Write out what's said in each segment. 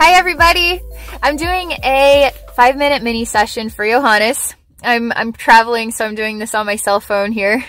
Hi everybody! I'm doing a 5-minute mini session for Johannes. I'm traveling, so I'm doing this on my cell phone here.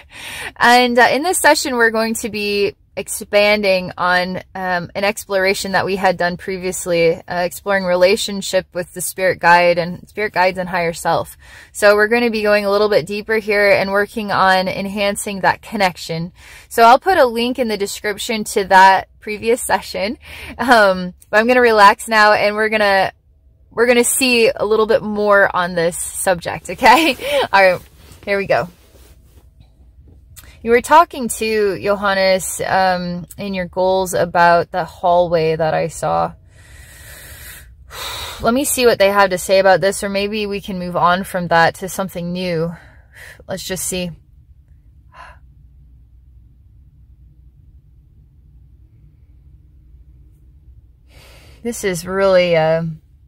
And in this session, we're going to be expanding on an exploration that we had done previously, exploring relationship with the spirit guide and spirit guides and higher self. So we're going to be going a little bit deeper here and working on enhancing that connection. So I'll put a link in the description to that previous session. But I'm going to relax now, and we're going to see a little bit more on this subject, okay? All right, here we go. You were talking to Johannes in your goals about the hallway that I saw. Let me see what they have to say about this, or maybe we can move on from that to something new. Let's just see. This is really...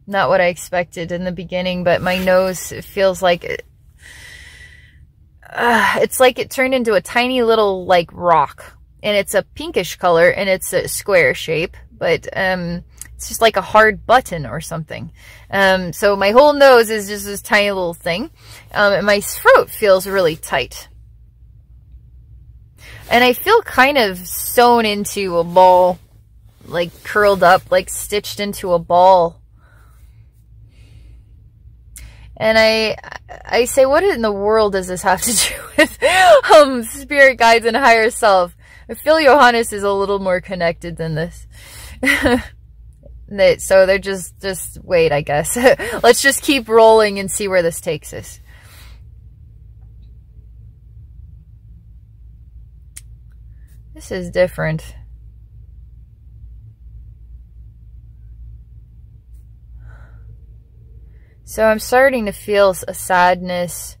not what I expected in the beginning, but my nose feels like it's like it turned into a tiny little like rock, and it's a pinkish color and it's a square shape, but it's just like a hard button or something. So my whole nose is just this tiny little thing, and my throat feels really tight. And I feel kind of sewn into a ball, like curled up, like stitched into a ball. And I say, what in the world does this have to do with spirit guides and higher self? I feel Johannes is a little more connected than this. So they're just wait, I guess. Let's just keep rolling and see where this takes us. This is different. So I'm starting to feel a sadness,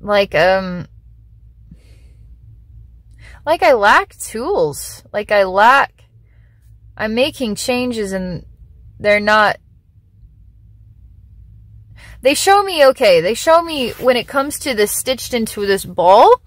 like I lack tools, like I'm making changes and they're not, they show me, okay, they show me when it comes to this stitched into this ball,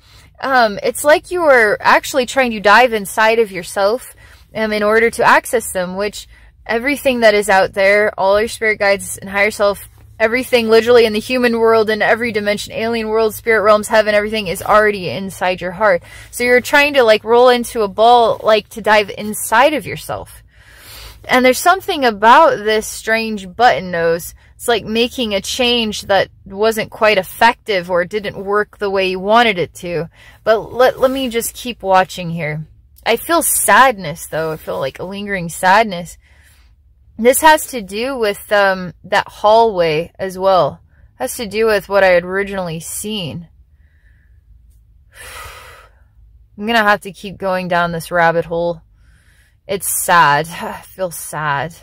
it's like you are actually trying to dive inside of yourself in order to access them, which everything that is out there, all your spirit guides and higher self, everything literally in the human world, in every dimension, alien world, spirit realms, heaven, everything is already inside your heart. So you're trying to like roll into a ball, like to dive inside of yourself. And there's something about this strange button nose. It's like making a change that wasn't quite effective or didn't work the way you wanted it to. But let me just keep watching here. I feel sadness though. I feel like a lingering sadness. This has to do with that hallway as well. It has to do with what I had originally seen. I'm going to have to keep going down this rabbit hole. It's sad. I feel sad.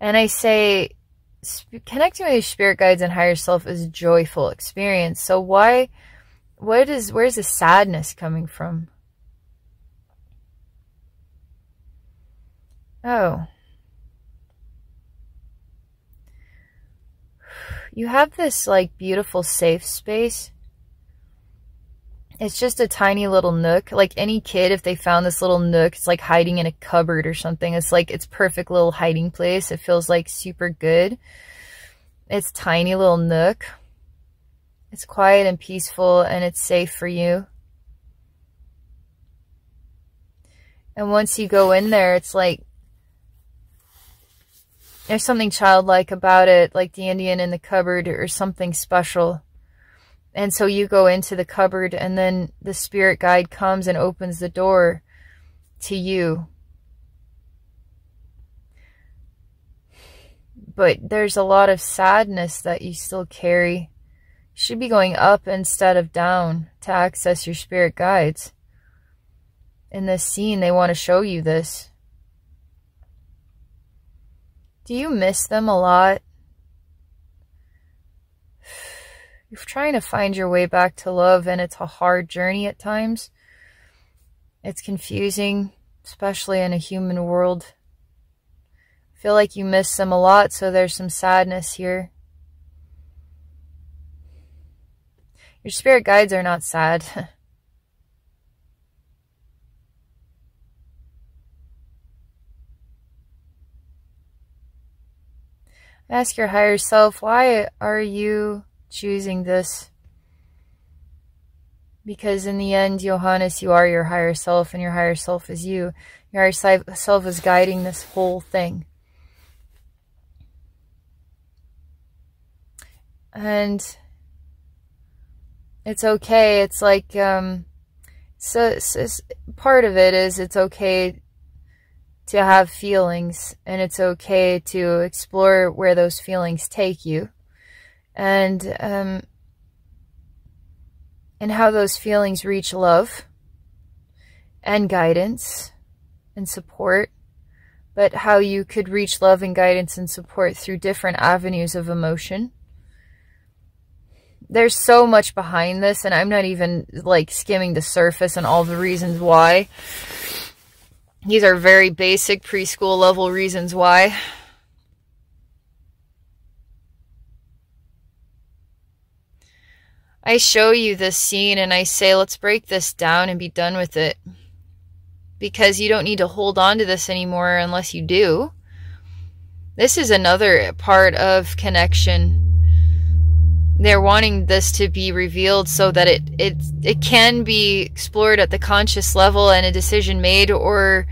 And I say, connecting with your spirit guides and higher self is a joyful experience. So where's the sadness coming from? Oh. You have this like beautiful safe space. It's just a tiny little nook. Like any kid, if they found this little nook, it's like hiding in a cupboard or something. It's like its perfect little hiding place. It feels like super good. It's tiny little nook. It's quiet and peaceful, and it's safe for you. And once you go in there, it's like there's something childlike about it, like the Indian in the cupboard or something special. And so you go into the cupboard, and then the spirit guide comes and opens the door to you. But there's a lot of sadness that you still carry. You should be going up instead of down to access your spirit guides. In this scene, they want to show you this. Do you miss them a lot? You're trying to find your way back to love, and it's a hard journey at times. It's confusing, especially in a human world. I feel like you miss them a lot, so there's some sadness here. Your spirit guides are not sad. Ask your higher self, why are you choosing this? Because in the end, Johannes, you are your higher self, and your higher self is you. Your higher self is guiding this whole thing. And it's okay. It's like, so part of it is it's okay to have feelings, and it's okay to explore where those feelings take you, and how those feelings reach love and guidance and support, but how you could reach love and guidance and support through different avenues of emotion. There's so much behind this, and I'm not even like skimming the surface and all the reasons why. These are very basic preschool level reasons why. I show you this scene and I say, let's break this down and be done with it. Because you don't need to hold on to this anymore unless you do. This is another part of connection. They're wanting this to be revealed so that it can be explored at the conscious level and a decision made, or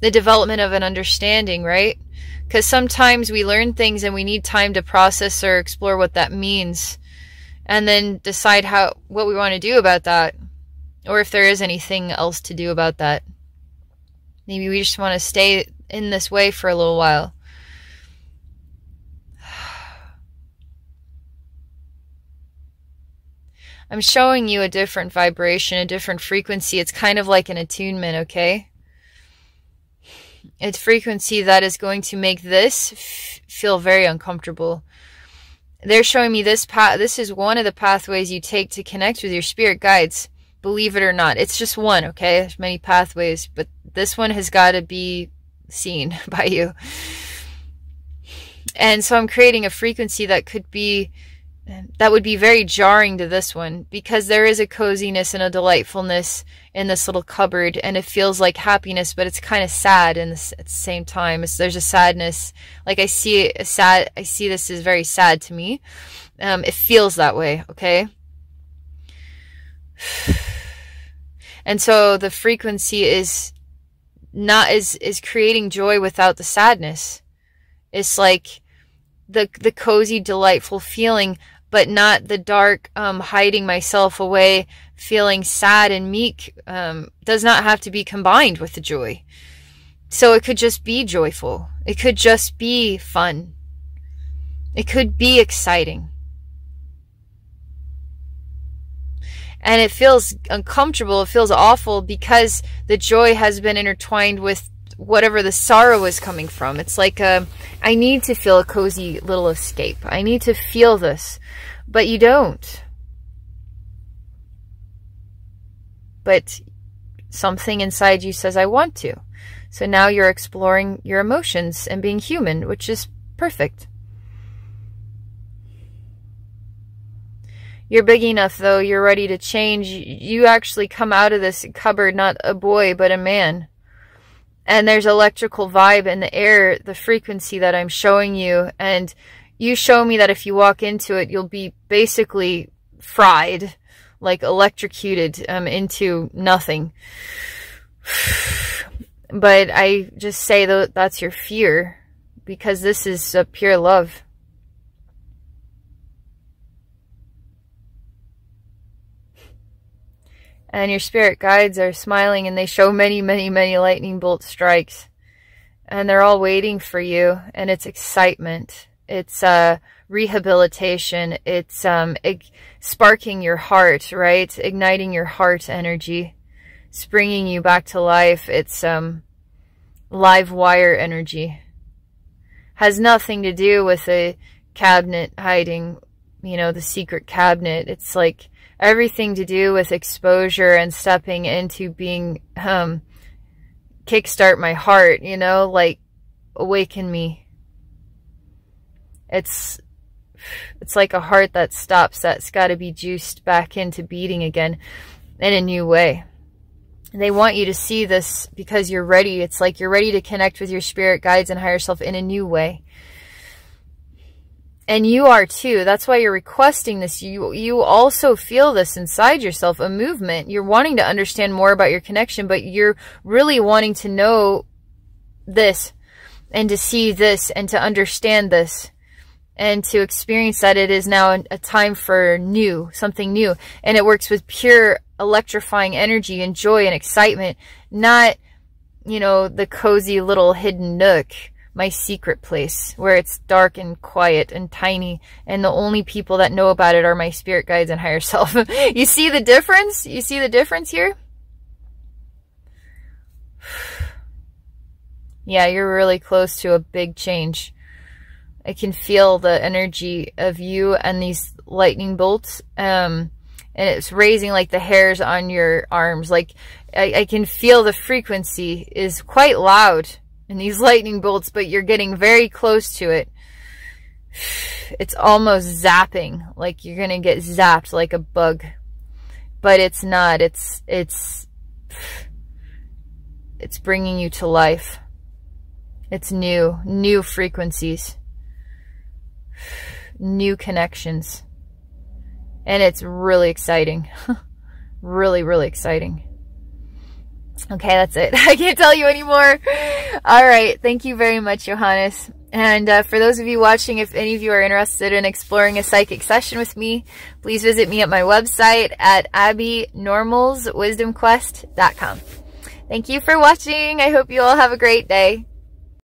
the development of an understanding, right? Because sometimes we learn things and we need time to process or explore what that means, and then decide what we want to do about that, or if there is anything else to do about that. Maybe we just want to stay in this way for a little while. I'm showing you a different vibration, a different frequency. It's kind of like an attunement, okay? It's frequency that is going to make this feel very uncomfortable. They're showing me this path. This is one of the pathways you take to connect with your spirit guides. Believe it or not. It's just one, okay? There's many pathways, but this one has got to be seen by you. And so I'm creating a frequency that could be... that would be very jarring to this one, because there is a coziness and a delightfulness in this little cupboard, and it feels like happiness, but it's kind of sad at the same time. There's a sadness. Like I see this is very sad to me. It feels that way, okay? And so the frequency is creating joy without the sadness. It's like the cozy, delightful feeling, but not the dark, hiding myself away, feeling sad and meek, does not have to be combined with the joy. So it could just be joyful. It could just be fun. It could be exciting. And it feels uncomfortable. It feels awful because the joy has been intertwined with whatever the sorrow is coming from. It's like, I need to feel a cozy little escape. I need to feel this, but you don't. But something inside you says, I want to. So now you're exploring your emotions and being human, which is perfect. You're big enough, though. You're ready to change. You actually come out of this cupboard, not a boy, but a man. And there's electrical vibe in the air, the frequency that I'm showing you. And you show me that if you walk into it, you'll be basically fried, like electrocuted into nothing. But I just say that that's your fear, because this is pure love. And your spirit guides are smiling, and they show many, many, many lightning bolt strikes. And they're all waiting for you. And it's excitement. It's rehabilitation. It's sparking your heart, right? Igniting your heart energy. Springing you back to life. It's live wire energy. Has nothing to do with a cabinet hiding, you know, the secret cabinet. It's like... everything to do with exposure and stepping into being, kickstart my heart, you know, like awaken me. It's like a heart that stops, that's got to be juiced back into beating again in a new way. They want you to see this because you're ready. It's like you're ready to connect with your spirit guides and higher self in a new way. And you are too. That's why you're requesting this. You also feel this inside yourself, a movement. You're wanting to understand more about your connection, but you're really wanting to know this and to see this and to understand this and to experience that it is now a time for new, something new. And it works with pure electrifying energy and joy and excitement, not, you know, the cozy little hidden nook. My secret place where it's dark and quiet and tiny, and the only people that know about it are my spirit guides and higher self. You see the difference? You see the difference here? Yeah, you're really close to a big change. I can feel the energy of you and these lightning bolts. And it's raising like the hairs on your arms. Like I can feel the frequency is quite loud. And these lightning bolts, but you're getting very close to it. It's almost zapping, like you're going to get zapped like a bug, but it's not. It's bringing you to life. It's new frequencies, new connections, and it's really exciting. Really, really exciting. Okay, that's it. I can't tell you anymore. All right. Thank you very much, Johannes. And for those of you watching, if any of you are interested in exploring a psychic session with me, please visit me at my website at AbbeyNormalsWisdomQuest.com. Thank you for watching. I hope you all have a great day.